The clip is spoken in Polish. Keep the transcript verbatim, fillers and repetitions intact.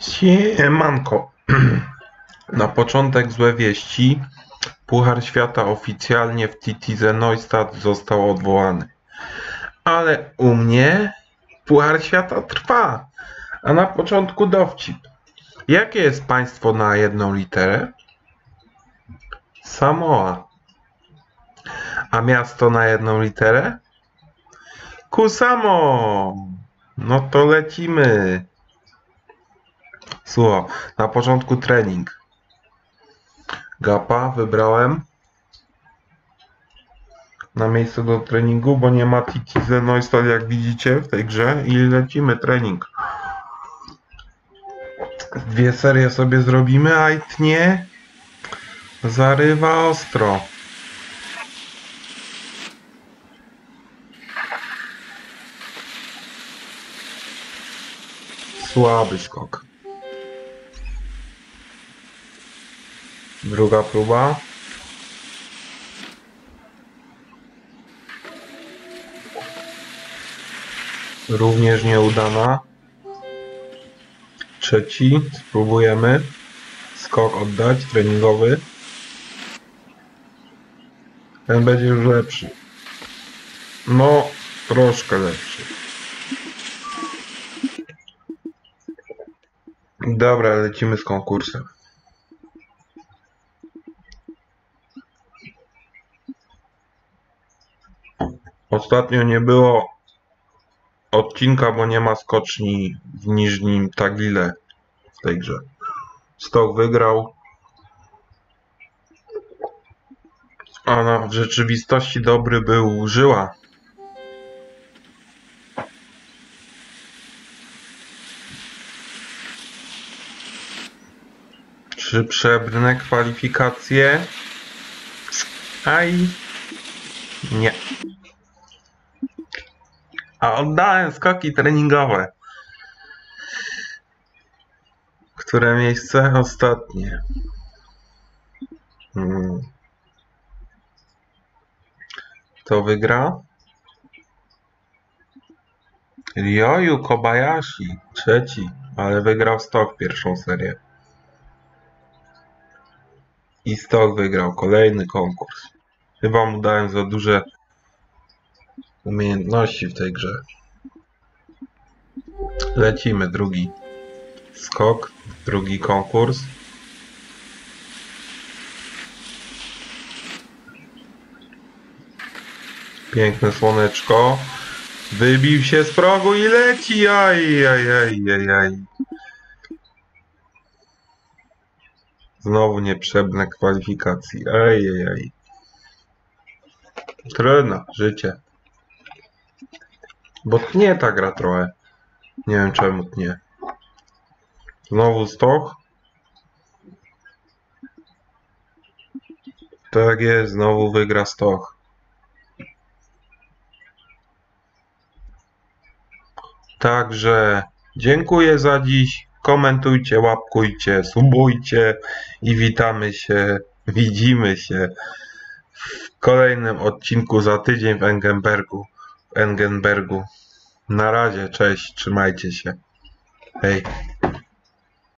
Siemanko. Na początek złe wieści. Puchar Świata oficjalnie w Titisee-Neustadt został odwołany. Ale u mnie Puchar Świata trwa. A na początku dowcip. Jakie jest państwo na jedną literę? Samoa. A miasto na jedną literę? Kusamo. No to lecimy. Słuchaj, na początku trening. Gapa wybrałem na miejsce do treningu, bo nie ma Titisee-Neustadt, jak widzicie w tej grze, i lecimy trening. Dwie serie sobie zrobimy, a i tnie zarywa ostro. Słaby skok. Druga próba. Również nieudana. Trzeci. Spróbujemy skok oddać, treningowy. Ten będzie już lepszy. No, troszkę lepszy. Dobra, lecimy z konkursem. Ostatnio nie było odcinka, bo nie ma skoczni w niżnim Taglile w tej grze. Stoch wygrał, a no, w rzeczywistości dobry był Żyła. Czy przebrnę kwalifikacje? Aj, nie. A oddałem skoki treningowe. Które miejsce? Ostatnie. Hmm. Kto wygra? Ryoyu Kobayashi. Trzeci. Ale wygrał Stoch pierwszą serię. I Stoch wygrał kolejny konkurs. Chyba mu dałem za duże umiejętności w tej grze. Lecimy, drugi skok, drugi konkurs. Piękne słoneczko. Wybił się z progu i leci. Aj, aj, aj, aj, aj. Znowu nie przebnę kwalifikacji. Aj, aj, aj. Trudno, życie. Bo tnie ta gra trochę. Nie wiem czemu tnie. Znowu Stoch. Tak jest, znowu wygra Stoch. Także dziękuję za dziś. Komentujcie, łapkujcie, subujcie i witamy się, widzimy się w kolejnym odcinku za tydzień w Engelbergu. Engelbergu. Na razie, cześć, trzymajcie się. Hej.